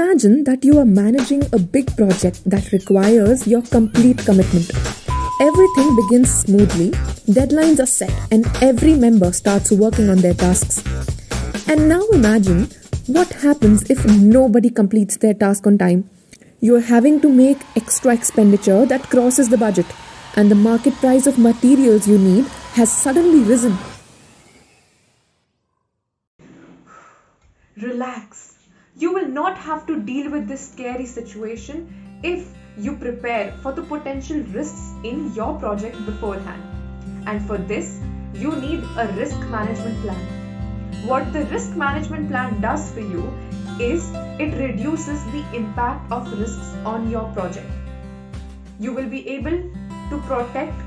Imagine that you are managing a big project that requires your complete commitment. Everything begins smoothly, deadlines are set, and every member starts working on their tasks. And now imagine what happens if nobody completes their task on time. You are having to make extra expenditure that crosses the budget, and the market price of materials you need has suddenly risen. Relax. You will not have to deal with this scary situation if you prepare for the potential risks in your project beforehand. And for this, you need a risk management plan. What the risk management plan does for you is it reduces the impact of risks on your project. You will be able to protect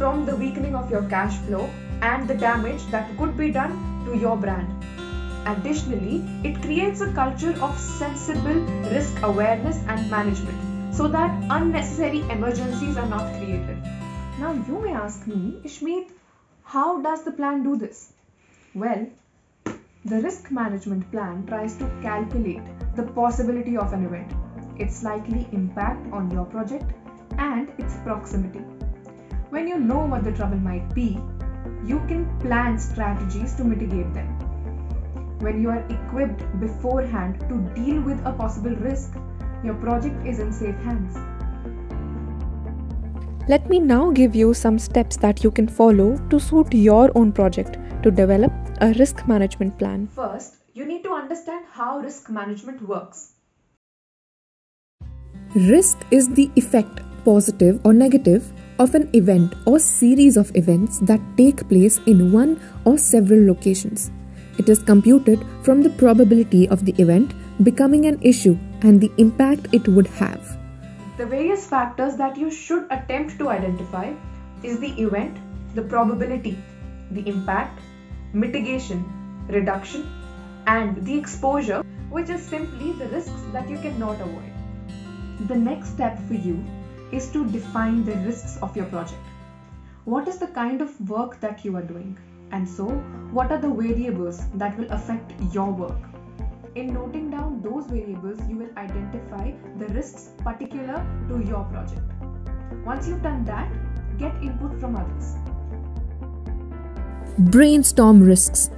from the weakening of your cash flow and the damage that could be done to your brand. Additionally, it creates a culture of sensible risk awareness and management so that unnecessary emergencies are not created. Now you may ask me, Ishmeet, how does the plan do this? Well, the risk management plan tries to calculate the possibility of an event, its likely impact on your project, and its proximity. When you know what the trouble might be, you can plan strategies to mitigate them. When you are equipped beforehand to deal with a possible risk, your project is in safe hands. Let me now give you some steps that you can follow to suit your own project to develop a risk management plan. First, you need to understand how risk management works. Risk is the effect, positive or negative, of an event or series of events that take place in one or several locations. It is computed from the probability of the event becoming an issue and the impact it would have. The various factors that you should attempt to identify is the event, the probability, the impact, mitigation, reduction, and the exposure, which is simply the risks that you cannot avoid. The next step for you is to define the risks of your project. What is the kind of work that you are doing? And so, what are the variables that will affect your work? In noting down those variables, you will identify the risks particular to your project. Once you've done that, get input from others. Brainstorm risks.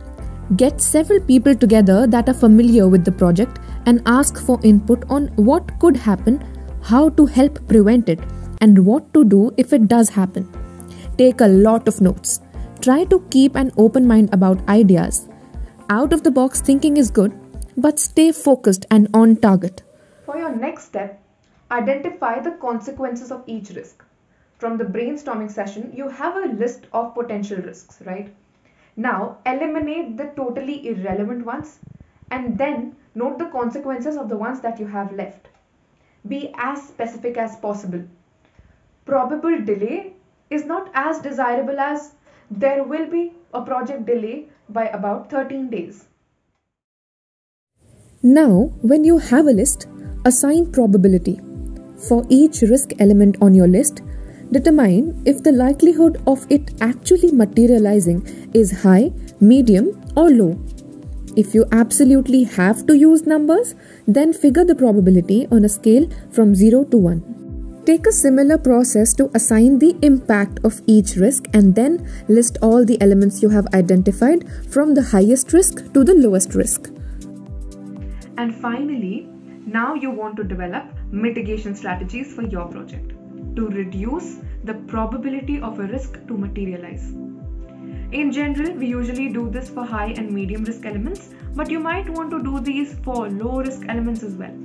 Get several people together that are familiar with the project and ask for input on what could happen, how to help prevent it, and what to do if it does happen. Take a lot of notes. Try to keep an open mind about ideas. Out-of-the-box thinking is good, but stay focused and on target. For your next step, identify the consequences of each risk. From the brainstorming session, you have a list of potential risks, right? Now, eliminate the totally irrelevant ones and then note the consequences of the ones that you have left. Be as specific as possible. Probable delay is not as desirable as there will be a project delay by about 13 days. Now, when you have a list, assign probability. For each risk element on your list, determine if the likelihood of it actually materializing is high, medium, or low. If you absolutely have to use numbers, then figure the probability on a scale from 0 to 1. Take a similar process to assign the impact of each risk and then list all the elements you have identified from the highest risk to the lowest risk. And finally, now you want to develop mitigation strategies for your project to reduce the probability of a risk to materialize. In general, we usually do this for high and medium risk elements, but you might want to do these for low risk elements as well.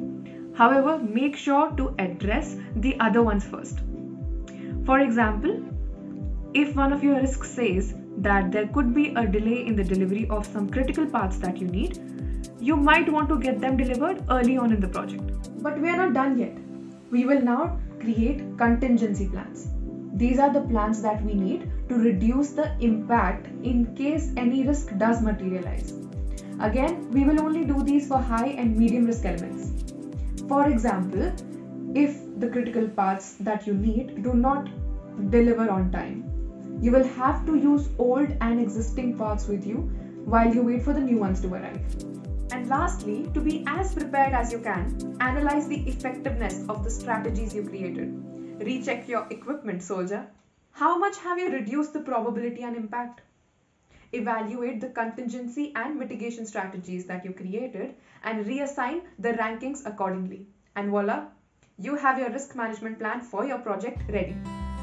However, make sure to address the other ones first. For example, if one of your risks says that there could be a delay in the delivery of some critical parts that you need, you might want to get them delivered early on in the project. But we are not done yet. We will now create contingency plans. These are the plans that we need to reduce the impact in case any risk does materialize. Again, we will only do these for high and medium risk elements. For example, if the critical parts that you need do not deliver on time, you will have to use old and existing parts with you while you wait for the new ones to arrive. And lastly, to be as prepared as you can, analyze the effectiveness of the strategies you created. Recheck your equipment, soldier. How much have you reduced the probability and impact? Evaluate the contingency and mitigation strategies that you created and reassign the rankings accordingly. And voila, you have your risk management plan for your project ready.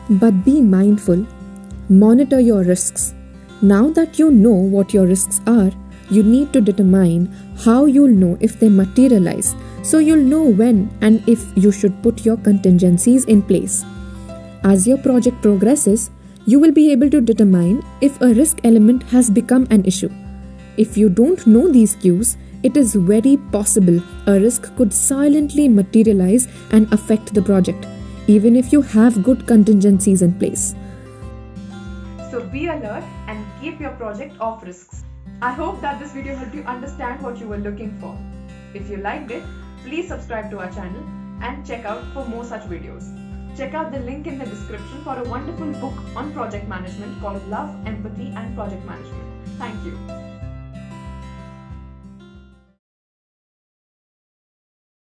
But be mindful. Monitor your risks. Now that you know what your risks are, you need to determine how you'll know if they materialize, so you'll know when and if you should put your contingencies in place. As your project progresses, you will be able to determine if a risk element has become an issue. If you don't know these cues, it is very possible a risk could silently materialize and affect the project, even if you have good contingencies in place. So be alert and keep your project off risks. I hope that this video helped you understand what you were looking for. If you liked it, please subscribe to our channel and check out for more such videos. Check out the link in the description for a wonderful book on project management called Love, Empathy and Project Management. Thank you.